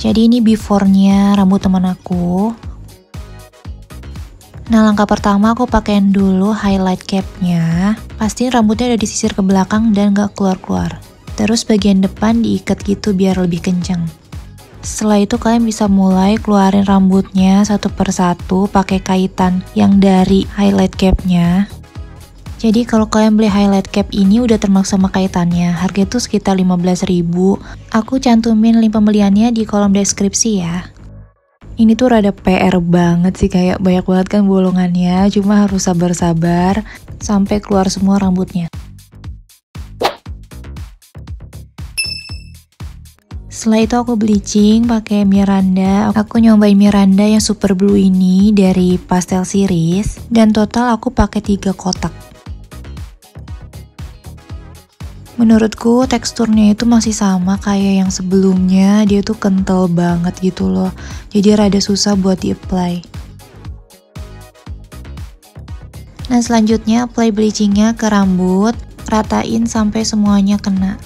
Jadi ini before-nya rambut teman aku. Nah, langkah pertama aku pakein dulu highlight capnya. Pastiin rambutnya ada disisir ke belakang dan gak keluar-keluar. Terus bagian depan diikat gitu biar lebih kenceng. Setelah itu kalian bisa mulai keluarin rambutnya satu persatu pakai kaitan yang dari highlight capnya. Jadi kalau kalian beli highlight cap ini udah termasuk sama kaitannya, harga itu sekitar 15.000. Aku cantumin link pembeliannya di kolom deskripsi ya. Ini tuh rada PR banget sih, kayak banyak banget kan bolongannya, cuma harus sabar-sabar sampai keluar semua rambutnya. Setelah itu aku bleaching pakai Miranda. Aku nyobain Miranda yang super blue ini dari Pastel Series, dan total aku pakai 3 kotak. Menurutku teksturnya itu masih sama kayak yang sebelumnya, dia tuh kental banget gitu loh, jadi rada susah buat di-apply. Nah, selanjutnya apply bleachingnya ke rambut, ratain sampai semuanya kena.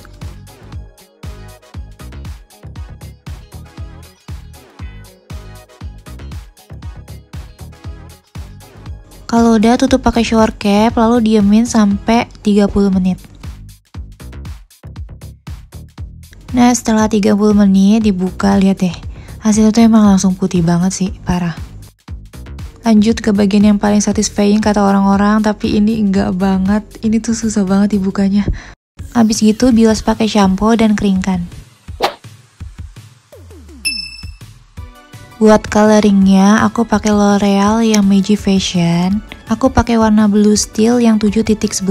Kalau udah, tutup pakai shower cap, lalu diemin sampai 30 menit. Nah, setelah 30 menit dibuka, lihat deh. Hasilnya tuh emang langsung putih banget sih, parah. Lanjut ke bagian yang paling satisfying kata orang-orang, tapi ini enggak banget. Ini tuh susah banget dibukanya. Habis gitu bilas pakai shampoo dan keringkan. Buat coloringnya, aku pakai L'Oreal yang Maji Fashion. Aku pakai warna Blue Steel yang 7.11.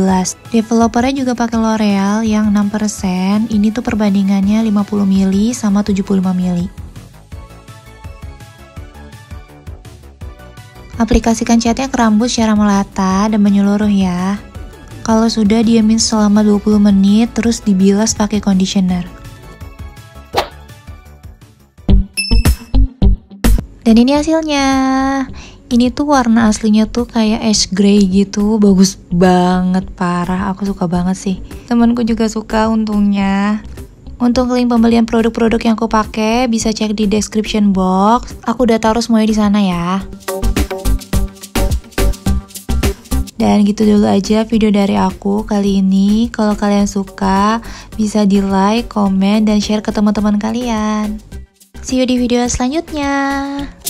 Developernya juga pakai L'Oreal yang 6%. Ini tuh perbandingannya 50 ml sama 75 ml. Aplikasikan catnya ke rambut secara merata dan menyeluruh ya. Kalau sudah, diamin selama 20 menit, terus dibilas pakai conditioner. Dan ini hasilnya. Ini tuh warna aslinya tuh kayak ash grey gitu, bagus banget, parah. Aku suka banget sih. Temanku juga suka untungnya. Untuk link pembelian produk-produk yang aku pakai bisa cek di description box. Aku udah taruh semuanya di sana ya. Dan gitu dulu aja video dari aku kali ini. Kalau kalian suka, bisa di like, komen, dan share ke teman-teman kalian. See you di video selanjutnya.